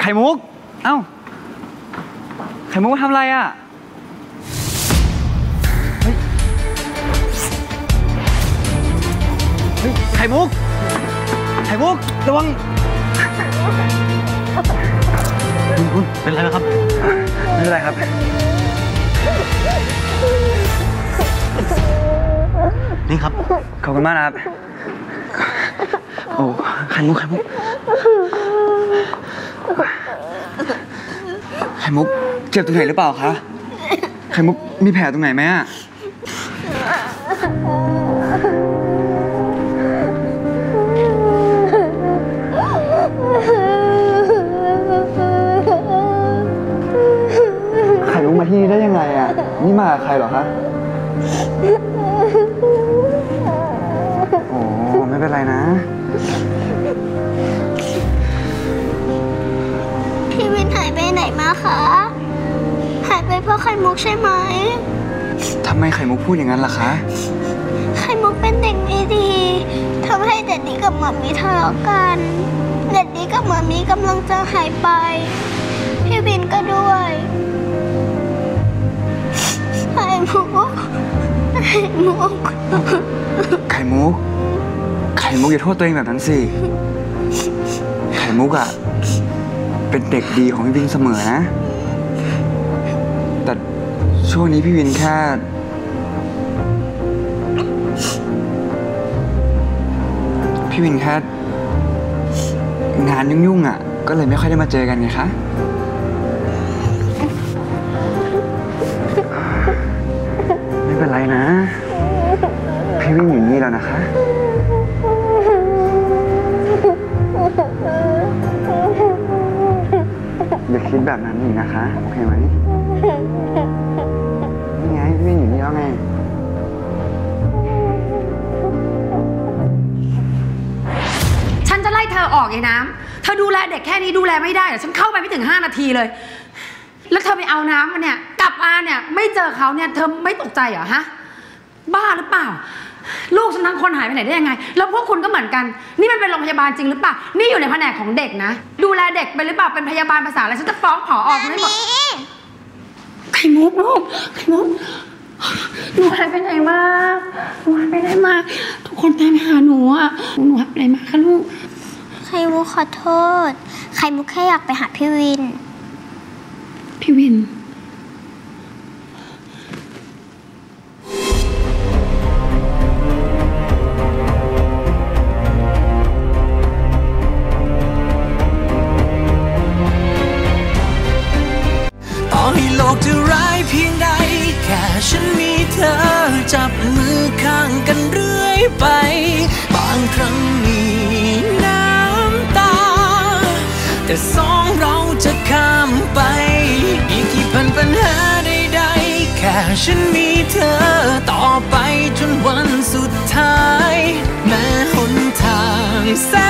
ไข่มุกเอ้าไข่มุกทำอะไรอ่ะไข่มุกไข่มุกระวังคุณเป็นไรนะครับไม่เป็นไรครับนี่ครับขอบคุณมากนะครับโอ้ไข่มุกไข่มุกไข่มุกเจ็บตรงไหนหรือเปล่าคะไข่มุกมีแผลตรงไหนไหมอะไข่มุกมาที่นี่ได้ยังไงอะนี่มากับใครเหรอคะโอ้ไม่เป็นไรนะพี่วินหายไปไหนมาคะหายไปเพราะไข่มุกใช่ไหมทำไมไข่มุกพูดอย่างนั้นล่ะคะไข่มุกเป็นเด็กไม่ดีทำให้เด็ดดี้กับหมอมีทะเลาะกันเด็ดดี้กับหมอมีกำลังจะหายไปพี่วินก็ด้วยไข่มุกไข่มุกไข่มุกไข่มุกอย่าโทษตัวเองแบบนั้นสิไข่มุกอะเป็นเด็กดีของพี่วินเสมอนะแต่ช่วงนี้พี่วินแค่พี่วินแค่งานยุ่งๆอะก็เลยไม่ค่อยได้มาเจอกันไงคะไม่เป็นไรนะพี่วินอยู่นี่แล้วนะคะอย่าคิดแบบนั้นอีกนะคะโอเคไหมนี่ไงพี่วินอยู่นี่แล้วไงฉันจะไล่เธอออกไอ้น้ำเธอดูแลเด็กแค่นี้ดูแลไม่ได้เหรอฉันเข้าไปไม่ถึง5นาทีเลยแล้วเธอไปเอาน้ำมาเนี่ยกลับมาเนี่ยไม่เจอเขาเนี่ยเธอไม่ตกใจเหรอฮะบ้าหรือเปล่าลูกฉันทั้งคนหายไปไหนได้ยังไงแล้วพวกคุณก็เหมือนกันนี่มันเป็นโรงพยาบาลจริงหรือเปล่านี่อยู่ในแผนกของเด็กนะดูแลเด็กไปหรือเปล่าเป็นพยาบาลภาษาอะไรฉันจะฟ้องผอไม่หมดไข่มุกลูกไข่มุกหนูหายไปไหนมาหนูหายไปไหนมาทุกคนตามหาหนูอ่ะหนูหายไปไหนมาคะลูกไข่มุกขอโทษไข่มุกแค่อยากไปหาพี่วินพี่วินจะร้ายเพียงใดแค่ฉันมีเธอจับมือข้างกันเรื่อยไปบางครั้งมีน้ำตาแต่สองเราจะข้ามไปอีกกี่พันปัญหาใดๆแค่ฉันมีเธอต่อไปจนวันสุดท้ายแม้หนทาง